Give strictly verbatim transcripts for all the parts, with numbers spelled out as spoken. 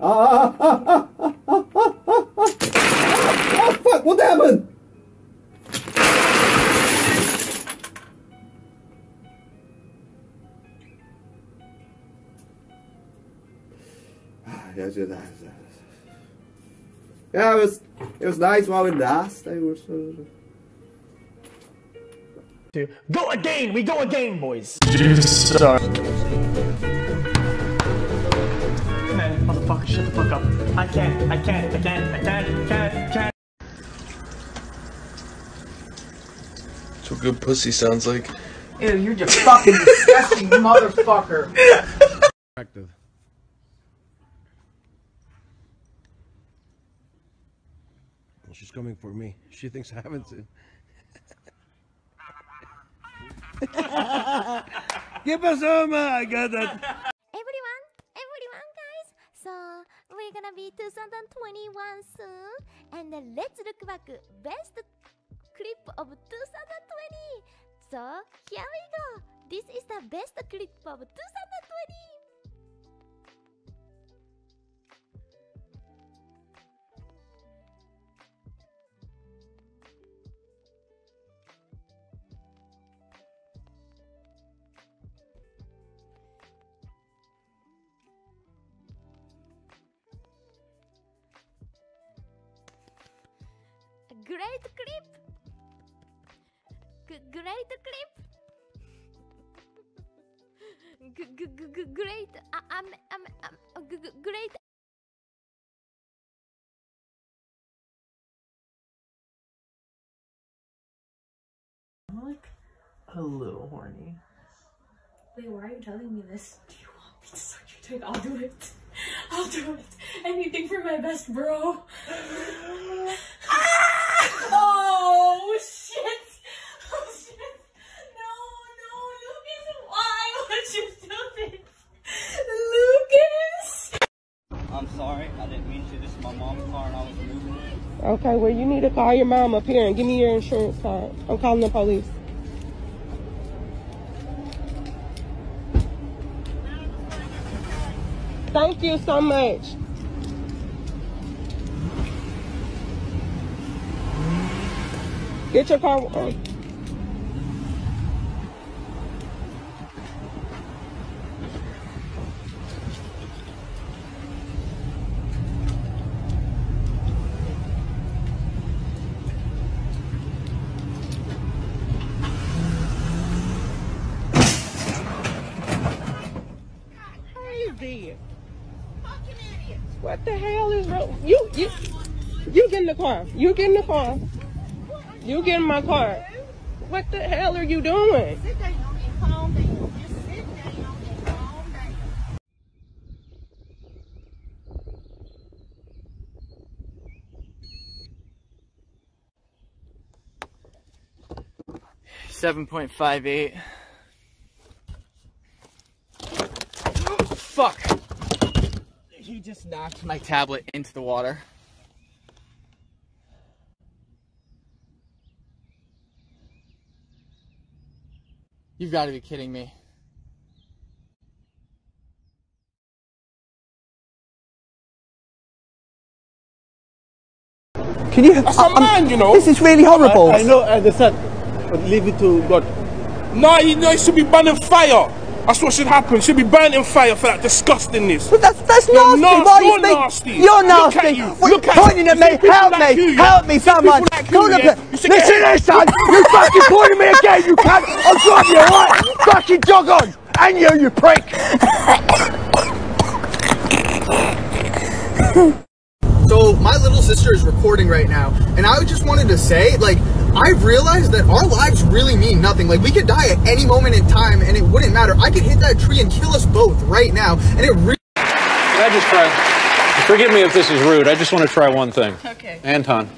Ah, ah, ah, ah, ah, ah, ah, ah, ah, fuck, what happened? Yeah, it was, it was nice while it lasted. Were so... Go again, we go again, boys. Jesus, sorry. Man, motherfucker, shut the fuck up. I can't, I can't, I can't, I can't, can't, can't. That's what good pussy sounds like. Ew, you're just fucking disgusting motherfucker. Effective. Well, she's coming for me. She thinks I haven't seen. Give us some, I got that. Everyone, everyone, guys. So we're gonna be two thousand twenty-one soon, and then let's look back best clip of two thousand twenty. So here we go. This is the best clip of two thousand twenty. Great clip! G great clip! G g g great! I I'm, I'm, I'm g g great! I'm like a little horny. Wait, why are you telling me this? Do you want me to suck your dick? I'll do it. I'll do it. Anything for my best, bro. Oh shit! Oh shit! No, no, Lucas, why would you do this? Lucas! I'm sorry, I didn't mean to. This is my mom's car and I was moving it. Okay, well, you need to call your mom up here and give me your insurance card. I'm calling the police. Thank you so much. Get your car on. Crazy. Fucking idiot. What the hell is wrong? You, you, you get in the car. You get in the car. You get in my car. What the hell are you doing? Sit down and calm down. Just sit down and calm down. Seven point five eight. Fuck! He just knocked my tablet into the water. You've got to be kidding me. Can you? That's a man, you know. This is really horrible. I, I know, I understand, but leave it to God. No, you know, it should be burned in fire. That's what should happen. It should be burned in fire for that disgustingness. But that's that's you're nasty. nasty. You're nasty. You're nasty. Look at you. Well, Look at pointing you. at me. Help me. Like you, yeah. Help me, someone. Like you, yeah. you Listen here, son. You fucking pointing me again. You can't. I'll drive you right. Fucking jog on. And you, you prick. So my little sister is recording right now, and I just wanted to say, like, I've realized that our lives really mean nothing. Like, we could die at any moment in time and it wouldn't matter. I could hit that tree and kill us both right now, and it really... Can I just try? Forgive me if this is rude. I just want to try one thing. Okay. Anton.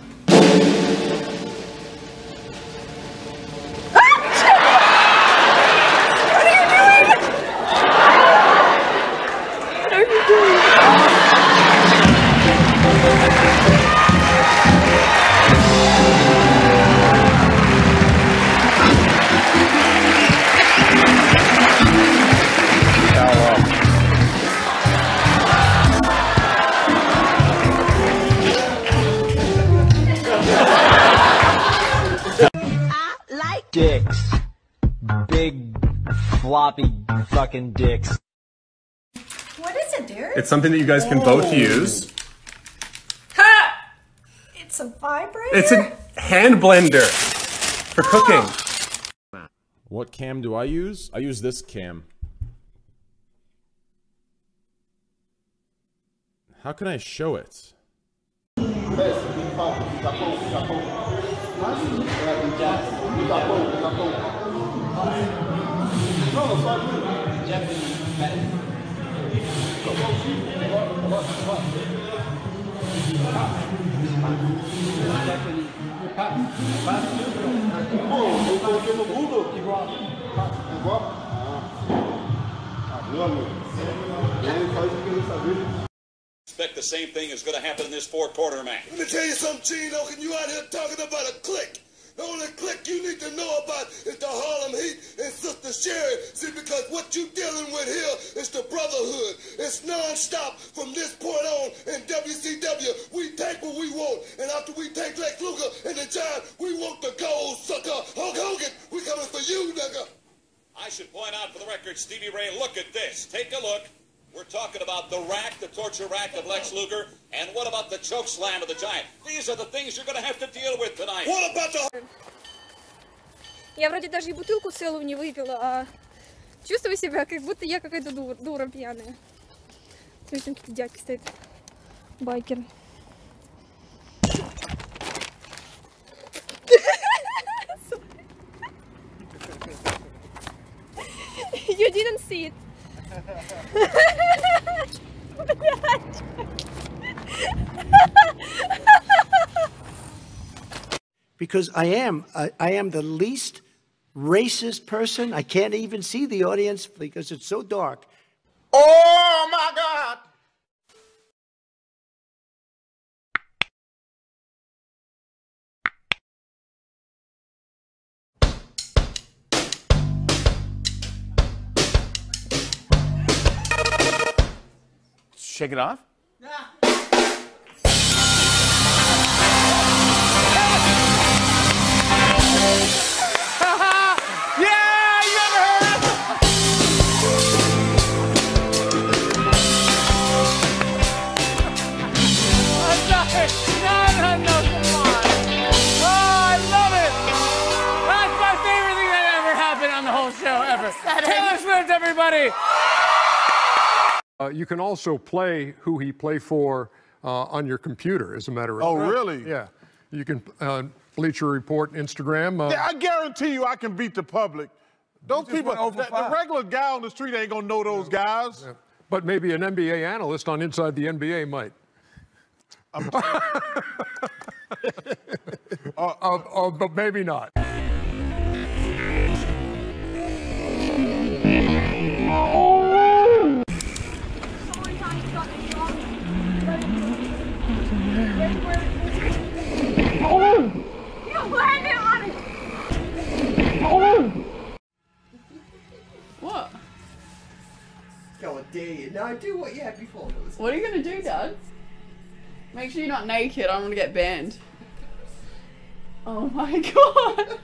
dicks. Big, floppy fucking dicks. What is it, Derek? It's something that you guys can oh. both use. Ha! It's a vibrator? It's a hand blender for oh. cooking. What cam do I use? I use this cam. How can I show it? Expect the same thing is going to happen in this four-quarter match. Let me tell you something, Gino. Can you out here talking about a clique? The only clique you need to know about is the Harlem Heat and Sister Sherri. See, because what you're dealing with here is the brotherhood. It's non-stop from this point on in W C W. We take what we want, and after we take Lex Luger and the Giant, we want the gold, sucker. Hulk Hogan, we coming for you, nigga. I should point out for the record, Stevie Ray, look at this. Take a look. We're talking about the rack, the torture rack of Lex Luger, and what about the choke slam of the Giant? These are the things you're going to have to deal with tonight. What about the... Я вроде даже и бутылку целую не выпила, а чувствую себя, как будто я какая-то дура пьяная. Смотри, там какие-то дядьки стоят, байкеры. You didn't see it. Because I am, I, I am the least racist person. I can't even see the audience because it's so dark. Oh my God! Shake it off? Yeah. Yeah, you ever heard of no, no, no, come on. Oh, I love it. That's my favorite thing that ever happened on the whole show ever. Taylor Swift, everybody. Uh, you can also play who he play for uh, on your computer, as a matter of fact. Oh, really? Yeah. You can uh, Bleacher Report, Instagram. Uh, yeah, I guarantee you I can beat the public. Those people, the, the regular guy on the street ain't going to know those yeah. guys. Yeah. But maybe an N B A analyst on Inside the N B A might. I'm uh, uh, uh, but maybe not. What? Go a day. No, do what you had before. What are you gonna do, Dad? Make sure you're not naked. I'm gonna get banned. Oh my God!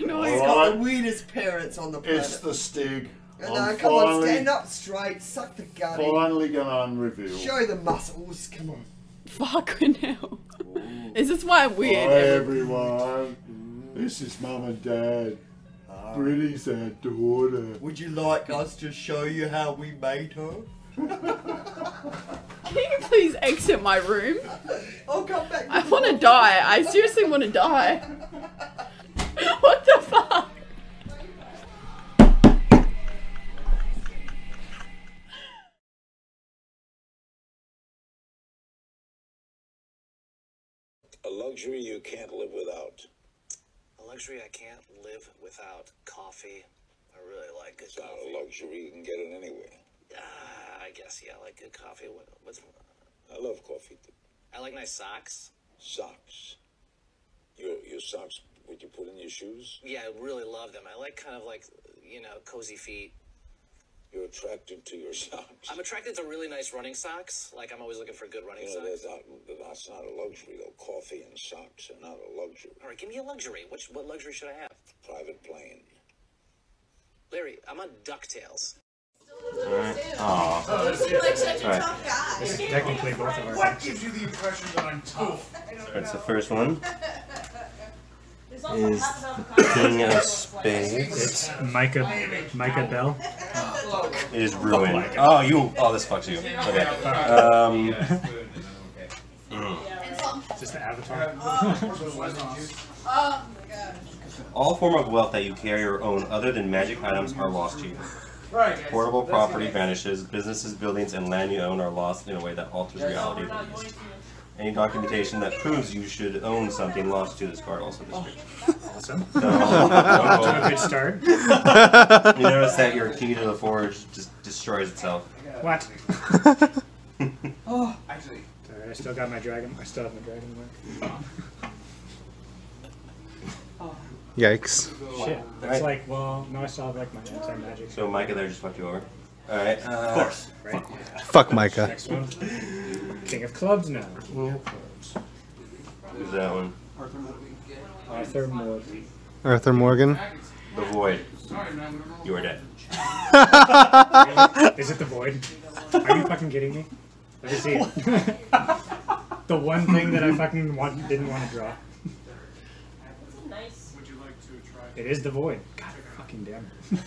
No, he's got the weirdest parents on the planet. It's the Stig. No, I'm come on, stand up straight, suck the gut in. Finally gonna unreveal. Show the muscles. Come on. Fucking hell. Is this why I'm weird? Hi everyone. This is Mum and Dad. Oh. Brittany's our daughter. Would you like us to show you how we made her? Can you please exit my room? I'll come back. I want to die. I seriously want to die. What the fuck? A luxury you can't live without. A luxury I can't live without. Coffee. I really like good coffee. It's not a luxury. You can get it anywhere. Uh, I guess, yeah, I like good coffee. What, what's... I love coffee, too. I like nice socks. Socks. Your, your socks, would you put in your shoes? Yeah, I really love them. I like kind of like, you know, cozy feet. You're attracted to your socks. I'm attracted to really nice running socks. Like, I'm always looking for good running you know, socks. Not, that's not a luxury, though. Coffee and socks are not a luxury. All right, give me a luxury. Which, what luxury should I have? private plane. Larry, I'm on DuckTales. Alright. Aww. Oh, you seem like such a right. tough guy. This is technically both of our What things. gives you the impression that I'm tough? That's the first one. Is the King of Spades. It's Micah, Micah Bell. It is ruined. Oh, you. Oh, this fucks you. Okay. Um. mm. Just an avatar. Oh my god. All form of wealth that you carry or own other than magic items are lost to you. Right. Portable property vanishes, businesses, buildings, and land you own are lost in a way that alters reality. Any documentation that proves you should own something lost to this card also disappears. Awesome. So, a good start. You notice that your key to the forge just destroys itself. What? Oh, actually. Alright, I still got my dragon. I still have my dragon mark. Yikes. Shit. That's right. Like, well, no, I still have like my anti-magic. So Micah there just fucked you over. Alright, uh, of course. Right? Fuck Micah. Next one. King of Clubs now. Who's yeah. that one? Arthur Morgan. Arthur Morgan? The Void. You are dead. Really? Is it the Void? Are you fucking kidding me? Let me see it. The one thing that I fucking want, didn't want to draw. Nice. It is the Void. God fucking damn it.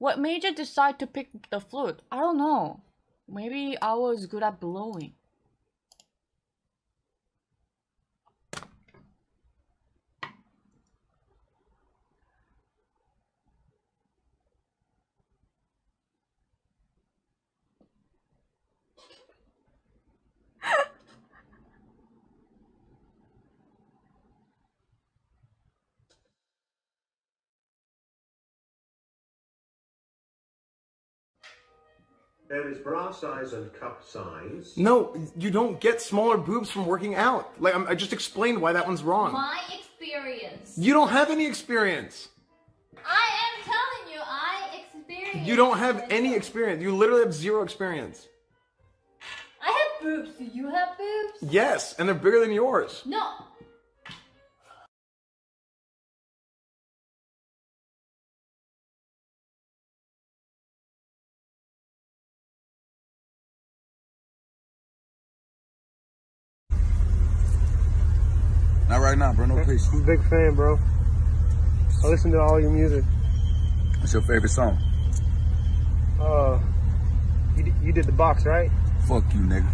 What made you decide to pick the flute? I don't know. Maybe I was good at blowing. There is bra size and cup size. No, you don't get smaller boobs from working out. Like, I'm, I just explained why that one's wrong. My experience. You don't have any experience. I am telling you, I experience. You don't have any experience. You literally have zero experience. I have boobs. Do you have boobs? Yes, and they're bigger than yours. No. Not right now, bro. No peace. I'm a big fan, bro. I listen to all your music. What's your favorite song? Uh, you, d you did the box, right? Fuck you, nigga.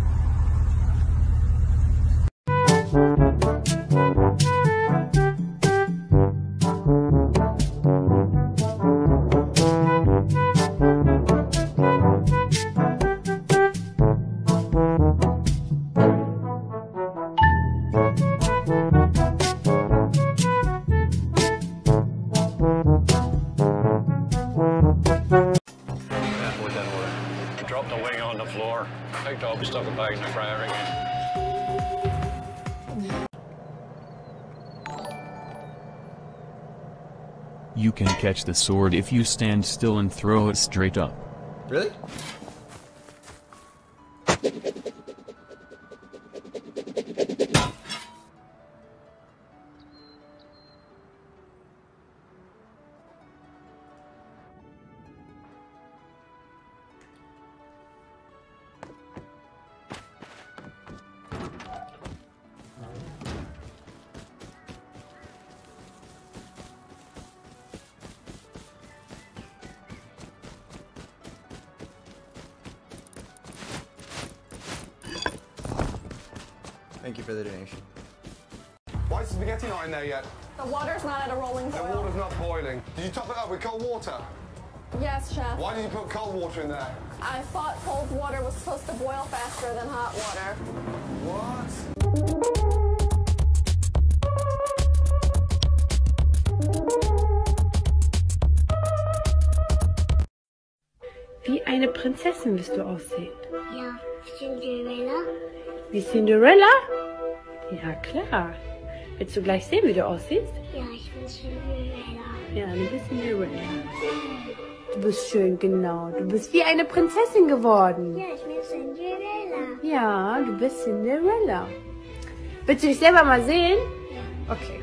You can catch the sword if you stand still and throw it straight up. Really? Thank you for the donation. Why is the spaghetti not in there yet? The water's not at a rolling boil. The water's not boiling. Did you top it up with cold water? Yes, chef. Why did you put cold water in there? I thought cold water was supposed to boil faster than hot water. What? Wie eine Prinzessin wirst du aussehen. Ja, Cinderella. Wie Cinderella? Ja, klar. Willst du gleich sehen, wie du aussiehst? Ja, ich bin Cinderella. Ja, du bist Cinderella. Du bist schön, genau. Du bist wie eine Prinzessin geworden. Ja, ich bin Cinderella. Ja, du bist Cinderella. Willst du dich selber mal sehen? Ja. Okay.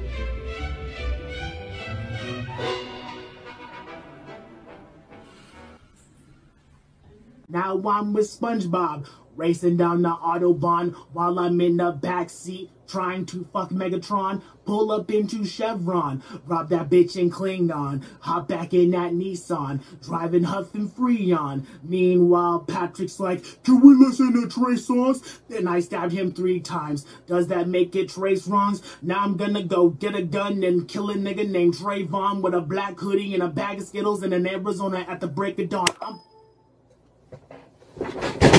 Now I'm with SpongeBob, racing down the Autobahn while I'm in the backseat trying to fuck Megatron. Pull up into Chevron, rob that bitch in Klingon, hop back in that Nissan, driving Huff and Freon. Meanwhile, Patrick's like, can we listen to Trey songs? Then I stabbed him three times. Does that make it Trey's wrongs? Now I'm gonna go get a gun and kill a nigga named Trayvon with a black hoodie and a bag of Skittles and an Arizona at the break of dawn. I'm